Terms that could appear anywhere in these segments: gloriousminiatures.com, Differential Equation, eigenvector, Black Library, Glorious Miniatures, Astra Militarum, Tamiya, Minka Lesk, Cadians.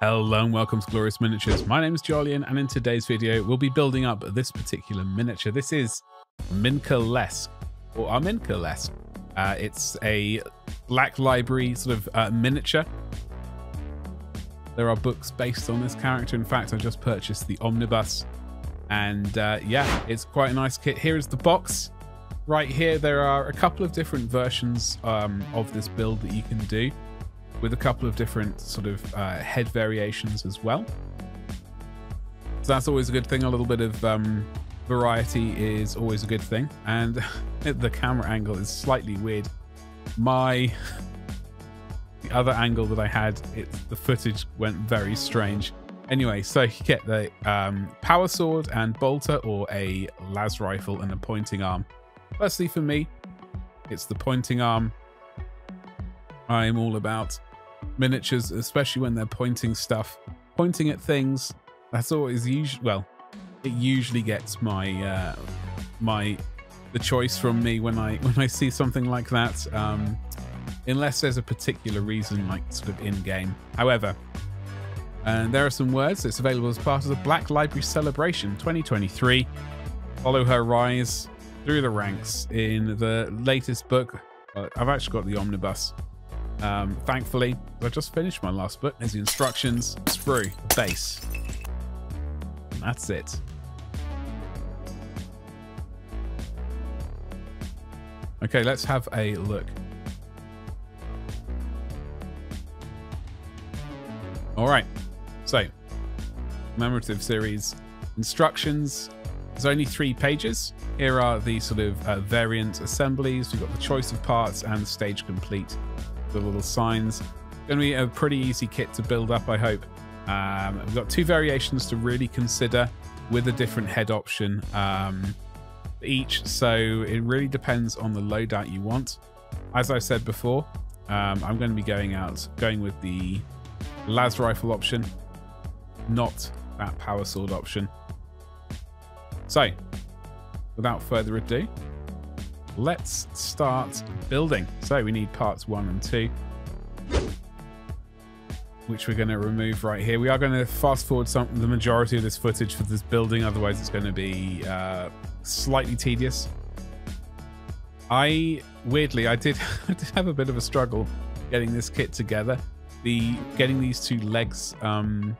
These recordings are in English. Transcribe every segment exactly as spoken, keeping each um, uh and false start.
Hello and welcome to Glorious Miniatures. My name is Jolyon and in today's video we'll be building up this particular miniature. This is Minka Lesk, or our Minka Lesk. Uh, it's a Black Library sort of uh, miniature. There are books based on this character. In fact, I just purchased the omnibus and uh, yeah, it's quite a nice kit. Here is the box. Right here there are a couple of different versions um, of this build that you can do, with a couple of different sort of uh, head variations as well. So that's always a good thing. A little bit of um, variety is always a good thing. And the camera angle is slightly weird. My, the other angle that I had, it, the footage went very strange. Anyway, so you get the um, power sword and bolter, or a las rifle and a pointing arm. Firstly for me, it's the pointing arm. I'm all about miniatures, especially when they're pointing stuff, pointing at things. That's always usually, well, it usually gets my uh, my the choice from me when I when I see something like that, um, unless there's a particular reason, like sort of in game. However, and there are some words. It's available as part of the Black Library Celebration twenty twenty-three. Follow her rise through the ranks in the latest book. I've actually got the omnibus. Um, thankfully, I just finished my last book. There's the instructions, sprue, base. And that's it. Okay, let's have a look. All right, so commemorative series instructions. There's only three pages. Here are the sort of uh, variant assemblies. We've got the choice of parts and stage complete. The little signs. Going to be a pretty easy kit to build up, I hope. Um, we've got two variations to really consider with a different head option um, each, so it really depends on the loadout you want. As I said before, um, I'm going to be going out, going with the las rifle option, not that power sword option. So, without further ado, let's start building. So we need parts one and two, which we're going to remove right here. We are going to fast forward some the majority of this footage for this building, otherwise it's going to be uh, slightly tedious. I weirdly I did, I did have a bit of a struggle getting this kit together. The getting these two legs um,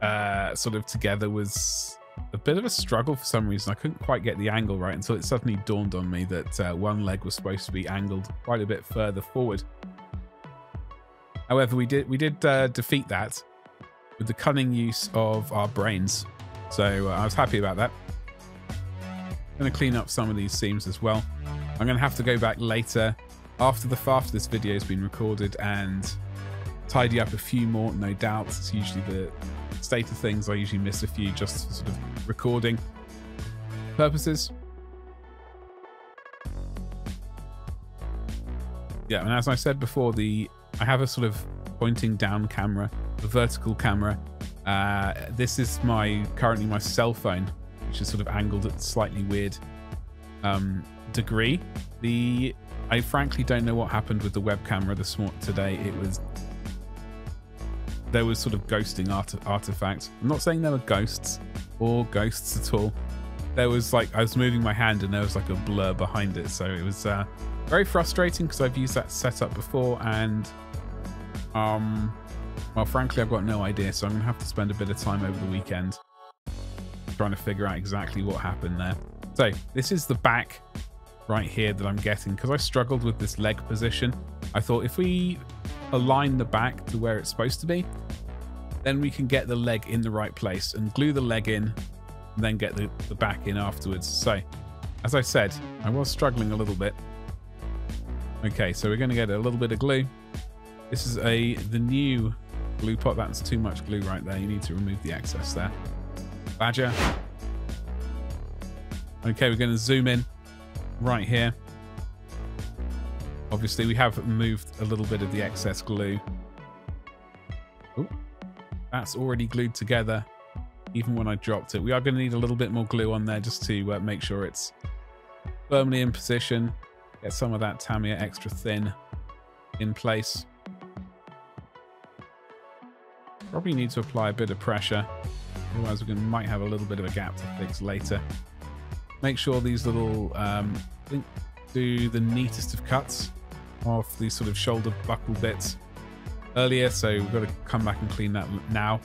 uh, sort of together was a bit of a struggle for some reason. I couldn't quite get the angle right until it suddenly dawned on me that uh, one leg was supposed to be angled quite a bit further forward. However, we did we did uh, defeat that with the cunning use of our brains, so uh, I was happy about that. I'm going to clean up some of these seams as well. I'm going to have to go back later after the after this video has been recorded and tidy up a few more, no doubt. It's usually the state of things. I usually miss a few just for sort of recording purposes. Yeah, and as I said before, the I have a sort of pointing down camera, a vertical camera. Uh, this is my currently my cell phone, which is sort of angled at a slightly weird um, degree. The I frankly don't know what happened with the web camera this morning today. It was. There was sort of ghosting art artifacts. I'm not saying there were ghosts or ghosts at all. There was like, I was moving my hand and there was like a blur behind it. So it was uh, very frustrating because I've used that setup before and, um, well, frankly, I've got no idea. So I'm gonna have to spend a bit of time over the weekend trying to figure out exactly what happened there. So this is the back right here that I'm getting because I struggled with this leg position. I thought if we align the back to where it's supposed to be, then we can get the leg in the right place and glue the leg in and then get the, the back in afterwards. So as I said, I was struggling a little bit. Okay, so we're going to get a little bit of glue. This is a the new glue pot. That's too much glue right there. You need to remove the excess there. Badger. Okay, we're going to zoom in right here. Obviously, we have moved a little bit of the excess glue. Ooh, that's already glued together, even when I dropped it. We are going to need a little bit more glue on there just to uh, make sure it's firmly in position. Get some of that Tamiya extra thin in place. Probably need to apply a bit of pressure, otherwise we might have a little bit of a gap to fix later. Make sure these little um, I think do the neatest of cuts off these sort of shoulder buckle bits earlier, so we've got to come back and clean that now.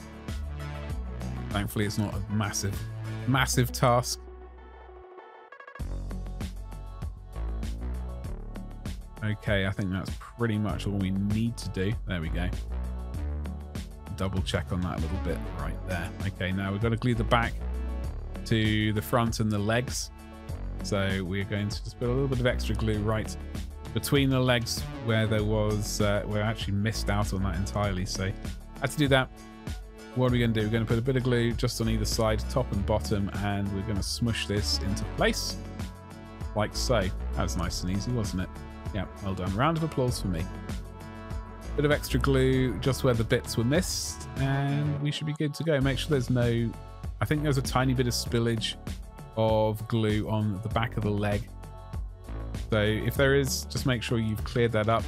Thankfully it's not a massive massive task. Okay, I think that's pretty much all we need to do. There we go. Double check on that little bit right there. Okay, now we've got to glue the back to the front and the legs. So we're going to just put a little bit of extra glue right between the legs where there was, uh, where I actually missed out on that entirely. So I had to do that. What are we going to do? We're going to put a bit of glue just on either side, top and bottom, and we're going to smush this into place like so. That was nice and easy, wasn't it? Yeah, well done. Round of applause for me. Bit of extra glue just where the bits were missed, and we should be good to go. Make sure there's no... I think there's a tiny bit of spillage of glue on the back of the leg. So if there is, just make sure you've cleared that up.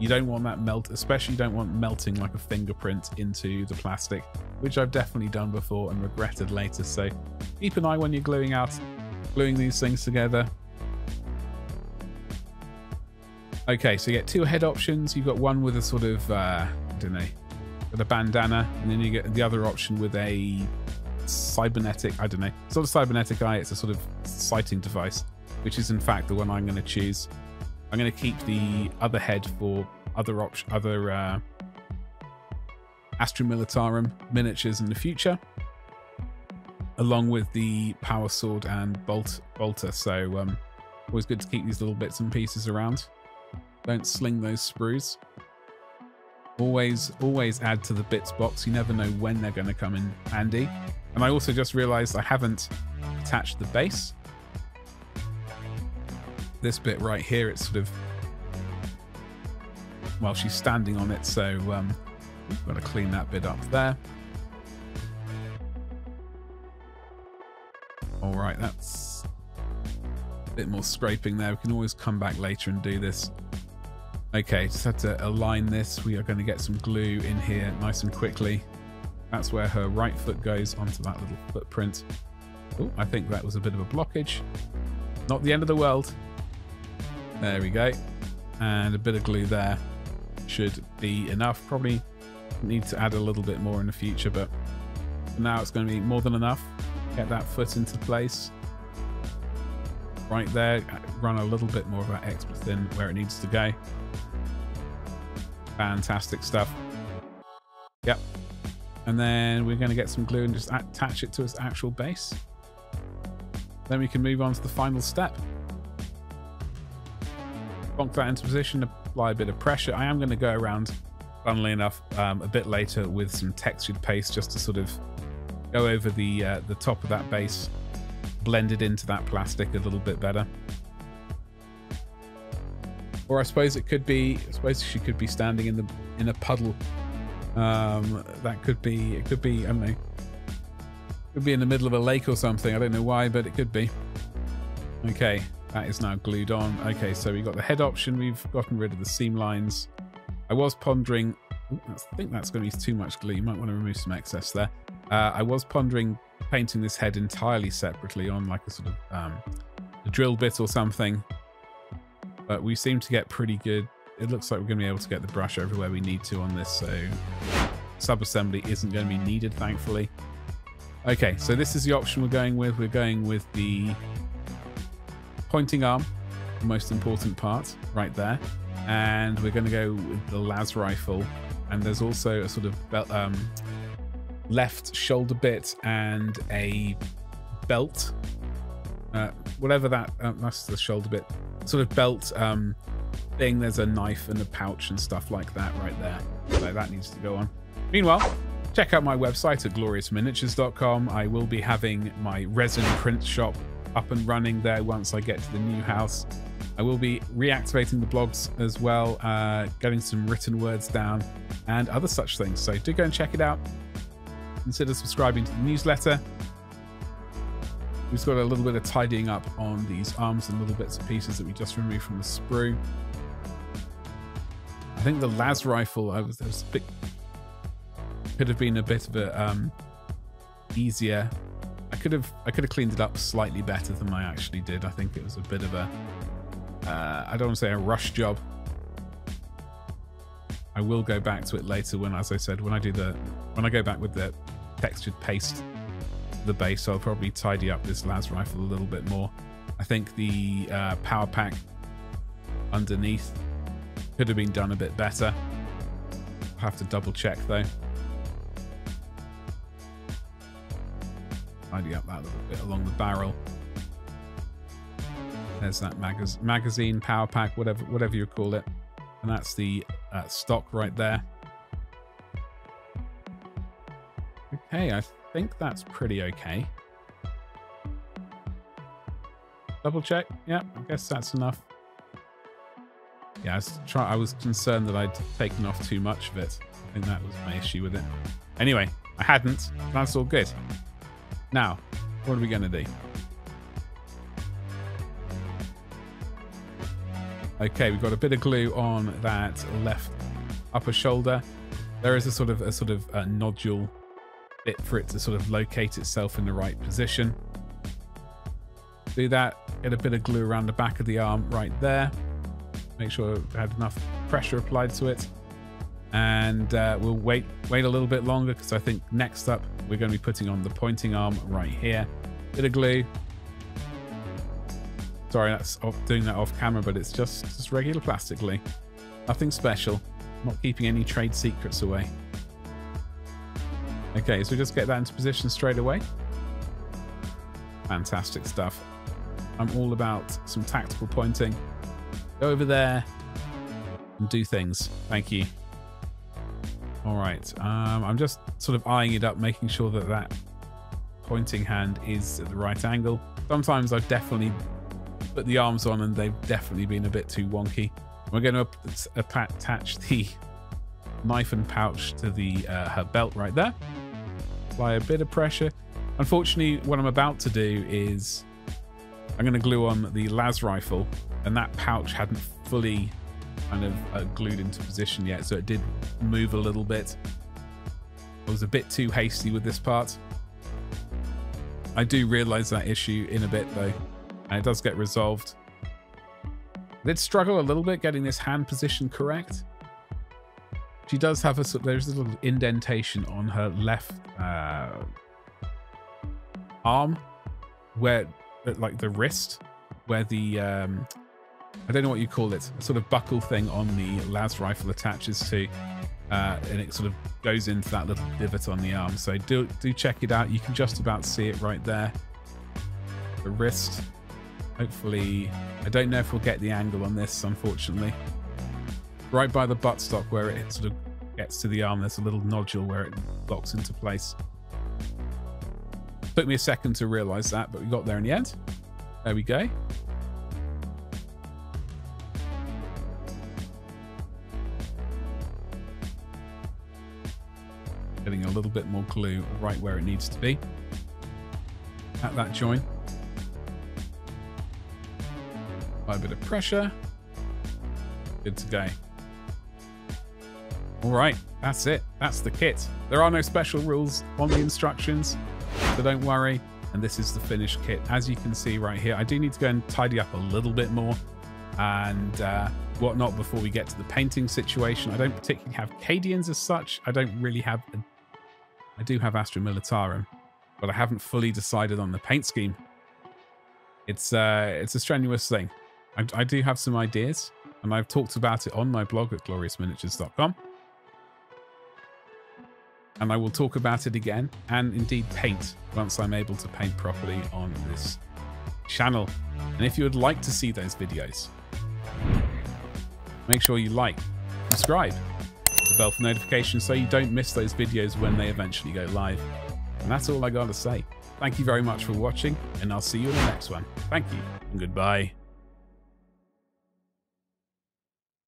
You don't want that melt, especially you don't want melting like a fingerprint into the plastic, which I've definitely done before and regretted later. So keep an eye when you're gluing out, gluing these things together. Okay, so you get two head options. You've got one with a sort of, uh, I don't know, with a bandana, and then you get the other option with a cybernetic, I don't know, it's not a cybernetic eye, it's a sort of sighting device, which is in fact the one I'm going to choose. I'm going to keep the other head for other option, other uh, Astra Militarum miniatures in the future, along with the power sword and bolt bolter. So um, always good to keep these little bits and pieces around. Don't sling those sprues. Always, always add to the bits box. You never know when they're going to come in handy. And I also just realized I haven't attached the base. This bit right here, it's sort of... Well, she's standing on it, so um, we've got to clean that bit up there. All right, that's a bit more scraping there. We can always come back later and do this. Okay, just had to align this. We are going to get some glue in here nice and quickly. That's where her right foot goes onto that little footprint. Oh, I think that was a bit of a blockage. Not the end of the world. There we go. And a bit of glue there should be enough. Probably need to add a little bit more in the future, but for now it's going to be more than enough. Get that foot into place. Right there, run a little bit more of that extra thin where it needs to go. Fantastic stuff. Yep. And then we're going to get some glue and just attach it to its actual base. Then we can move on to the final step. Bonk that into position, apply a bit of pressure. I am going to go around, funnily enough, um, a bit later with some textured paste just to sort of go over the uh, the top of that base, blended into that plastic a little bit better. Or I suppose it could be, I suppose she could be standing in the in a puddle. Um, that could be, it could be, I don't know, it could be in the middle of a lake or something. I don't know why, but it could be. Okay, that is now glued on. Okay, so we got the head option. We've gotten rid of the seam lines. I was pondering, ooh, I think that's going to be too much glue. You might want to remove some excess there. Uh, I was pondering painting this head entirely separately on like a sort of um, a drill bit or something. But we seem to get pretty good. It looks like we're going to be able to get the brush everywhere we need to on this, so sub-assembly isn't going to be needed, thankfully. Okay, so this is the option we're going with. We're going with the pointing arm, the most important part, right there. And we're going to go with the las rifle. And there's also a sort of belt, um, left shoulder bit and a belt. Uh, whatever that, uh, that's the shoulder bit. Sort of belt um, thing. There's a knife and a pouch and stuff like that right there. So that needs to go on. Meanwhile, check out my website at glorious miniatures dot com. I will be having my resin print shop up and running there once I get to the new house. I will be reactivating the blogs as well, uh, getting some written words down and other such things. So do go and check it out. Consider subscribing to the newsletter. We've got a little bit of tidying up on these arms and little bits and pieces that we just removed from the sprue. I think the las rifle, I was, there was a bit could have been a bit of a um, easier. I could have I could have cleaned it up slightly better than I actually did. I think it was a bit of a uh, I don't want to say a rush job. I will go back to it later when, as I said, when I do the when I go back with the textured paste the base, I'll probably tidy up this las rifle a little bit more. I think the uh, power pack underneath could have been done a bit better. I'll have to double check though. Tidy up that little bit along the barrel. There's that magaz magazine, power pack, whatever whatever you call it, and that's the uh, stock right there. Okay, I think that's pretty okay. Double check. Yeah, I guess that's enough. Yeah, I was, try I was concerned that I'd taken off too much of it. I think that was my issue with it. Anyway, I hadn't. That's all good. Now, what are we going to do? Okay, we've got a bit of glue on that left upper shoulder. There is a sort of a sort of a nodule bit for it to sort of locate itself in the right position. Do that. Get a bit of glue around the back of the arm right there. Make sure it had enough pressure applied to it, and uh, we'll wait wait a little bit longer because I think next up we're going to be putting on the pointing arm right here. Bit of glue. Sorry, that's off, doing that off camera, but it's just just regular plastic glue. Nothing special. Not keeping any trade secrets away. Okay, so we just get that into position straight away. Fantastic stuff. I'm all about some tactical pointing. Go over there and do things. Thank you. All right. Um, I'm just sort of eyeing it up, making sure that that pointing hand is at the right angle. Sometimes I've definitely put the arms on and they've definitely been a bit too wonky. We're going to attach the knife and pouch to the uh, her belt right there. Apply a bit of pressure. Unfortunately, what I'm about to do is I'm going to glue on the las rifle, and that pouch hadn't fully kind of uh, glued into position yet, so it did move a little bit. I was a bit too hasty with this part. I do realize that issue in a bit though, and it does get resolved. I did struggle a little bit getting this hand position correct. She does have a there's a little indentation on her left uh, arm, where like the wrist, where the um, I don't know what you call it, a sort of buckle thing on the las rifle attaches to, uh, and it sort of goes into that little divot on the arm. So do do check it out. You can just about see it right there. The wrist. Hopefully, I don't know if we'll get the angle on this, unfortunately. Right by the buttstock where it sort of gets to the arm, there's a little nodule where it locks into place. Took me a second to realize that, but we got there in the end. There we go. Getting a little bit more glue right where it needs to be at that join. Apply a bit of pressure. Good to go. All right, that's it. That's the kit. There are no special rules on the instructions, so don't worry. And this is the finished kit, as you can see right here. I do need to go and tidy up a little bit more and uh, whatnot before we get to the painting situation. I don't particularly have Cadians as such. I don't really have... A, I do have Astra Militarum, but I haven't fully decided on the paint scheme. It's, uh, it's a strenuous thing. I, I do have some ideas, and I've talked about it on my blog at glorious miniatures dot com. And I will talk about it again, and indeed paint, once I'm able to paint properly on this channel. And if you would like to see those videos, make sure you like, subscribe, hit the bell for notifications so you don't miss those videos when they eventually go live. And that's all I gotta say. Thank you very much for watching, and I'll see you in the next one. Thank you, and goodbye.